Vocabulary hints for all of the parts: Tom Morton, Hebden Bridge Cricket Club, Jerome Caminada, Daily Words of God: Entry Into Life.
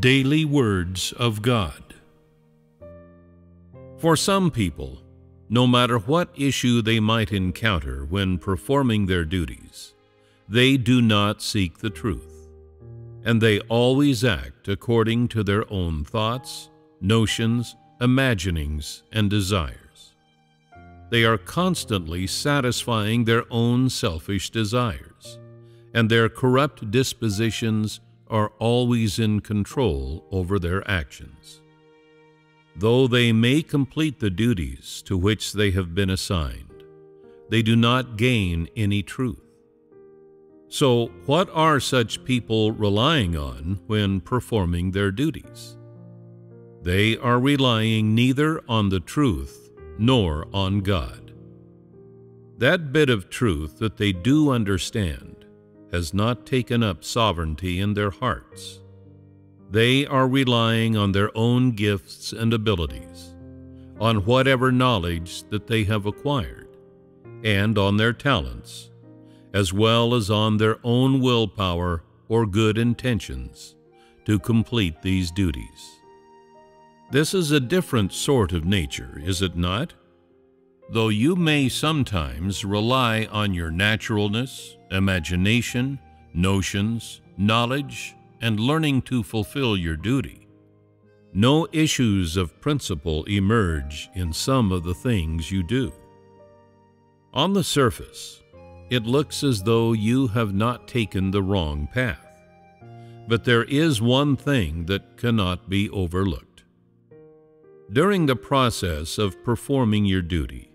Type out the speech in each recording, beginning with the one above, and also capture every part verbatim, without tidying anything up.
Daily Words of God. For some people, no matter what issue they might encounter when performing their duties, they do not seek the truth, and they always act according to their own thoughts, notions, imaginings, and desires. They are constantly satisfying their own selfish desires, and their corrupt dispositions are always in control over their actions. Though they may complete the duties to which they have been assigned, they do not gain any truth. So, what are such people relying on when performing their duties? They are relying neither on the truth nor on God. That bit of truth that they do understand has not taken up sovereignty in their hearts. They are relying on their own gifts and abilities, on whatever knowledge that they have acquired, and on their talents, as well as on their own willpower or good intentions to complete these duties. This is a different sort of nature, is it not? Though you may sometimes rely on your naturalness, imagination, notions, knowledge, and learning to fulfill your duty, no issues of principle emerge in some of the things you do. On the surface, it looks as though you have not taken the wrong path, but there is one thing that cannot be overlooked. During the process of performing your duty,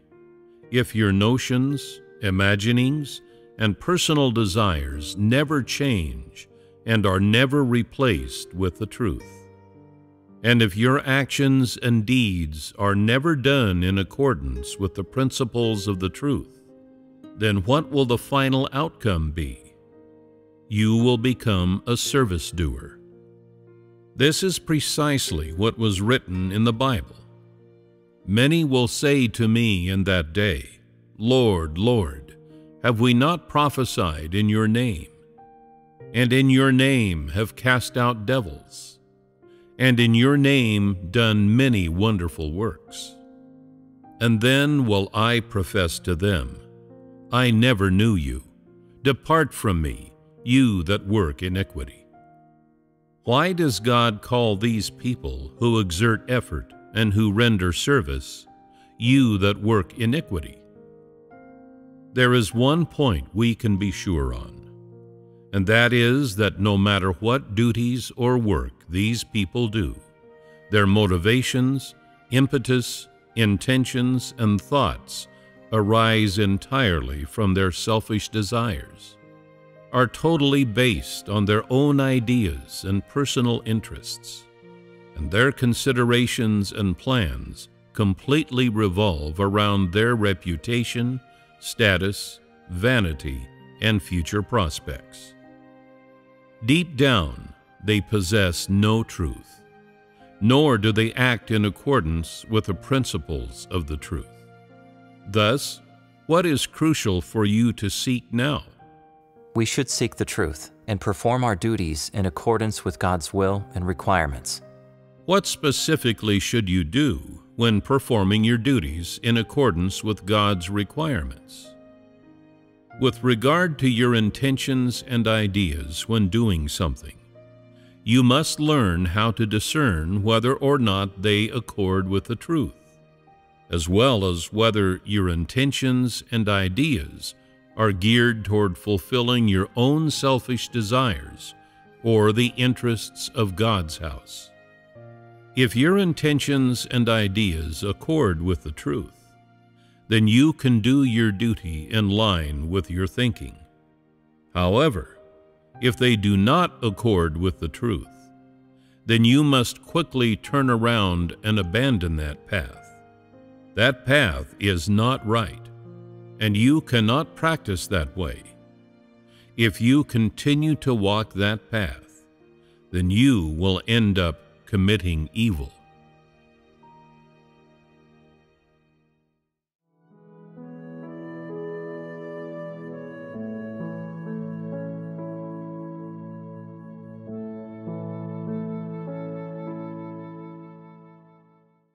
if your notions, imaginings, and personal desires never change and are never replaced with the truth, and if your actions and deeds are never done in accordance with the principles of the truth, then what will the final outcome be? You will become a service doer. This is precisely what was written in the Bible. Many will say to me in that day, "Lord, Lord, have we not prophesied in your name? And in your name have cast out devils, and in your name done many wonderful works." And then will I profess to them, "I never knew you. Depart from me, you that work iniquity." Why does God call these people who exert effort and who render service, "you that work iniquity"? There is one point we can be sure on, and that is that no matter what duties or work these people do, their motivations, impetus, intentions, and thoughts arise entirely from their selfish desires, are totally based on their own ideas and personal interests, and their considerations and plans completely revolve around their reputation, status, vanity, and future prospects. Deep down, they possess no truth, nor do they act in accordance with the principles of the truth. Thus, what is crucial for you to seek now? We should seek the truth and perform our duties in accordance with God's will and requirements. What specifically should you do when performing your duties in accordance with God's requirements? With regard to your intentions and ideas when doing something, you must learn how to discern whether or not they accord with the truth, as well as whether your intentions and ideas are geared toward fulfilling your own selfish desires or the interests of God's house. If your intentions and ideas accord with the truth, then you can do your duty in line with your thinking. However, if they do not accord with the truth, then you must quickly turn around and abandon that path. That path is not right, and you cannot practice that way. If you continue to walk that path, then you will end up committing evil.